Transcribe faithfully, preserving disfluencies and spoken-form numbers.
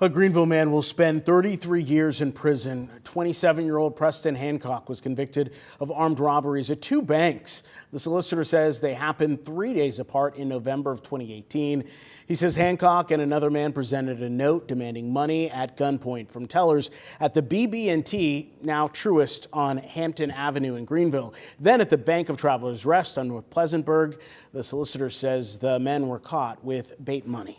A Greenville man will spend thirty-three years in prison. twenty-seven-year-old Preston Hancock was convicted of armed robberies at two banks. The solicitor says they happened three days apart in November of twenty eighteen. He says Hancock and another man presented a note demanding money at gunpoint from tellers at the B B and T, now Truist, on Hampton Avenue in Greenville. Then at the Bank of Travelers Rest on North Pleasantburg, the solicitor says the men were caught with bait money.